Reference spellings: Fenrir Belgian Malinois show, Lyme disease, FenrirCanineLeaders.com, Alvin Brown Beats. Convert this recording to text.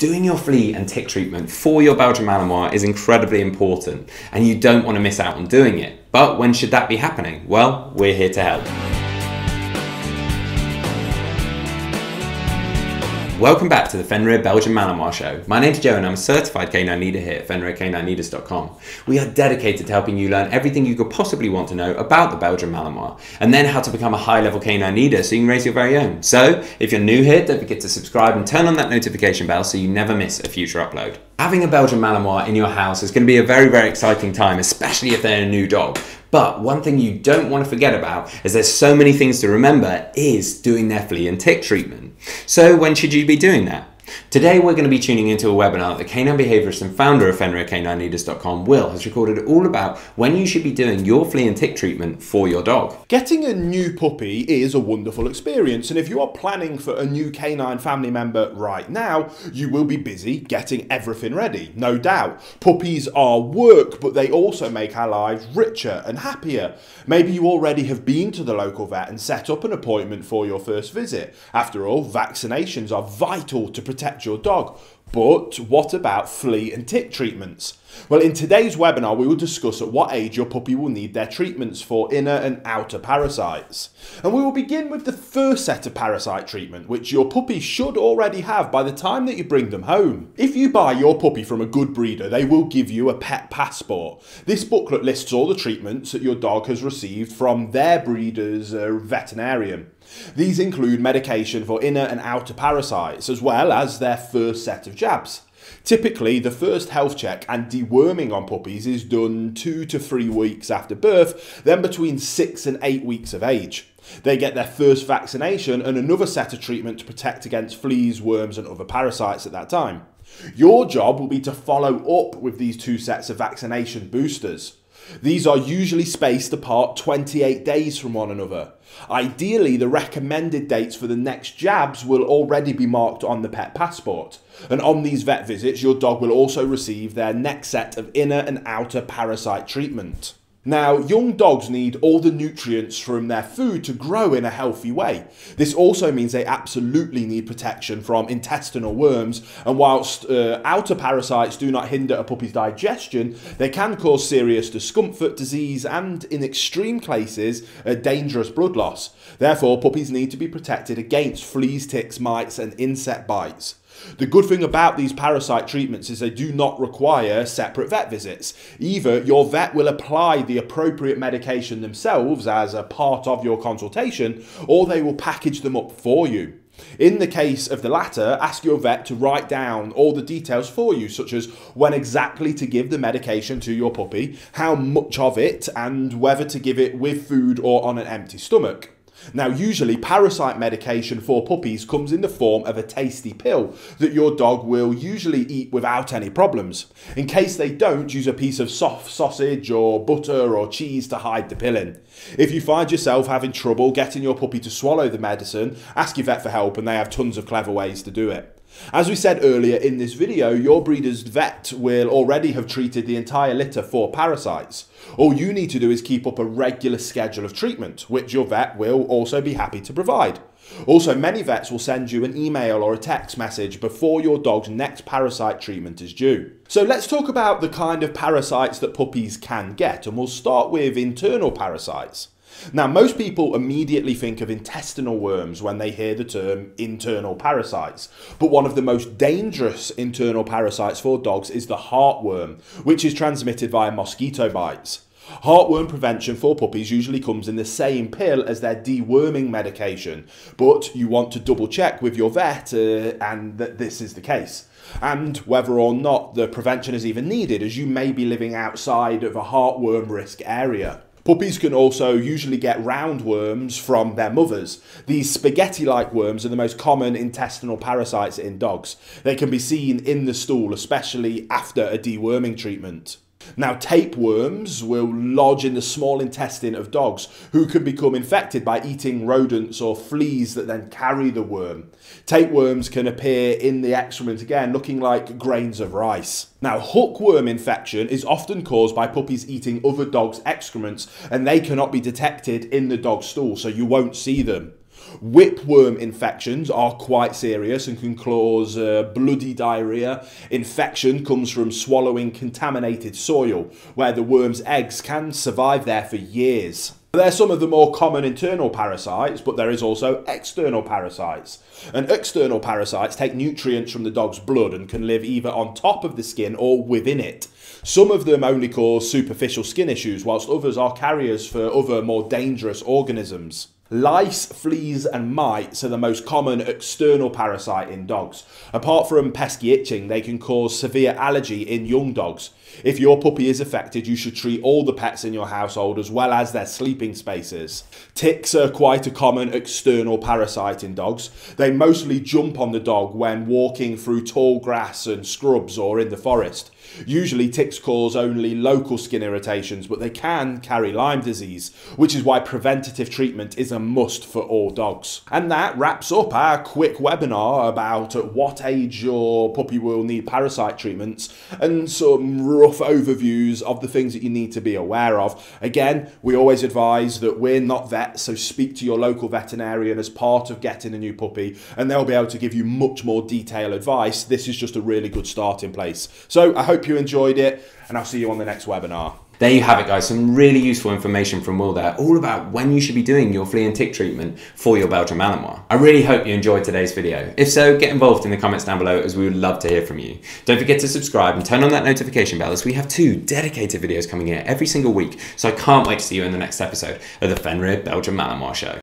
Doing your flea and tick treatment for your Belgian Malinois is incredibly important, and you don't want to miss out on doing it. But when should that be happening? Well, we're here to help. Welcome back to the Fenrir Belgian Malinois show. My name's Joe and I'm a certified canine leader here at FenrirCanineLeaders.com. We are dedicated to helping you learn everything you could possibly want to know about the Belgian Malinois, and then how to become a high-level canine leader so you can raise your very own. So, if you're new here, don't forget to subscribe and turn on that notification bell so you never miss a future upload. Having a Belgian Malinois in your house is going to be a very, very exciting time, especially if they're a new dog. But one thing you don't want to forget about, as there's so many things to remember, is doing their flea and tick treatment. So when should you be doing that? Today we're going to be tuning into a webinar that the canine behaviourist and founder of FenrirCanineLeaders.com, Will, has recorded all about when you should be doing your flea and tick treatment for your dog. Getting a new puppy is a wonderful experience, and if you are planning for a new canine family member right now, you will be busy getting everything ready, no doubt. Puppies are work, but they also make our lives richer and happier. Maybe you already have been to the local vet and set up an appointment for your first visit. After all, vaccinations are vital to protect your dog. But what about flea and tick treatments? Well, in today's webinar, we will discuss at what age your puppy will need their treatments for inner and outer parasites. And we will begin with the first set of parasite treatment, which your puppy should already have by the time that you bring them home. If you buy your puppy from a good breeder, they will give you a pet passport. This booklet lists all the treatments that your dog has received from their breeder's veterinarian. These include medication for inner and outer parasites, as well as their first set of jabs. Typically, the first health check and deworming on puppies is done 2 to 3 weeks after birth, then between 6 and 8 weeks of age. They get their first vaccination and another set of treatment to protect against fleas, worms, and other parasites at that time. Your job will be to follow up with these two sets of vaccination boosters. These are usually spaced apart 28 days from one another. Ideally, the recommended dates for the next jabs will already be marked on the pet passport. And on these vet visits, your dog will also receive their next set of inner and outer parasite treatment. Now, young dogs need all the nutrients from their food to grow in a healthy way. This also means they absolutely need protection from intestinal worms, and whilst outer parasites do not hinder a puppy's digestion, they can cause serious discomfort, disease, and in extreme cases, a dangerous blood loss. Therefore, puppies need to be protected against fleas, ticks, mites, and insect bites. The good thing about these parasite treatments is they do not require separate vet visits. Either your vet will apply the appropriate medication themselves as a part of your consultation, or they will package them up for you. In the case of the latter, ask your vet to write down all the details for you, such as when exactly to give the medication to your puppy, how much of it, and whether to give it with food or on an empty stomach. Now, usually parasite medication for puppies comes in the form of a tasty pill that your dog will usually eat without any problems. In case they don't, use a piece of soft sausage or butter or cheese to hide the pill in. If you find yourself having trouble getting your puppy to swallow the medicine, ask your vet for help, and they have tons of clever ways to do it. As we said earlier in this video, your breeder's vet will already have treated the entire litter for parasites. All you need to do is keep up a regular schedule of treatment, which your vet will also be happy to provide. Also, many vets will send you an email or a text message before your dog's next parasite treatment is due. So let's talk about the kind of parasites that puppies can get, and we'll start with internal parasites. Now, most people immediately think of intestinal worms when they hear the term internal parasites, but one of the most dangerous internal parasites for dogs is the heartworm, which is transmitted via mosquito bites. Heartworm prevention for puppies usually comes in the same pill as their deworming medication, but you want to double check with your vet and that this is the case, and whether or not the prevention is even needed, as you may be living outside of a heartworm risk area. Puppies can also usually get roundworms from their mothers. These spaghetti-like worms are the most common intestinal parasites in dogs. They can be seen in the stool, especially after a deworming treatment. Now, tapeworms will lodge in the small intestine of dogs, who can become infected by eating rodents or fleas that then carry the worm. Tapeworms can appear in the excrement again, looking like grains of rice. Now, hookworm infection is often caused by puppies eating other dogs' excrements, and they cannot be detected in the dog's stool, so you won't see them. Whipworm infections are quite serious and can cause bloody diarrhea. Infection comes from swallowing contaminated soil, where the worm's eggs can survive there for years. They're some of the more common internal parasites, but there is also external parasites. And external parasites take nutrients from the dog's blood and can live either on top of the skin or within it. Some of them only cause superficial skin issues, whilst others are carriers for other more dangerous organisms. Lice, fleas and mites are the most common external parasite in dogs. Apart from pesky itching, they can cause severe allergy in young dogs. If your puppy is affected, you should treat all the pets in your household as well as their sleeping spaces. Ticks are quite a common external parasite in dogs. They mostly jump on the dog when walking through tall grass and scrubs or in the forest. Usually ticks cause only local skin irritations, but they can carry Lyme disease, which is why preventative treatment is a must for all dogs. And that wraps up our quick webinar about at what age your puppy will need parasite treatments and some rough overviews of the things that you need to be aware of. Again, we always advise that we're not vets, so speak to your local veterinarian as part of getting a new puppy, and they'll be able to give you much more detailed advice. This is just a really good starting place. So I hope you enjoyed it, and I'll see you on the next webinar. There you have it, guys. Some really useful information from Will there, all about when you should be doing your flea and tick treatment for your Belgian Malinois. I really hope you enjoyed today's video. If so, get involved in the comments down below, as we would love to hear from you. Don't forget to subscribe and turn on that notification bell, as we have 2 dedicated videos coming here every single week. So I can't wait to see you in the next episode of the Fenrir Belgian Malinois show.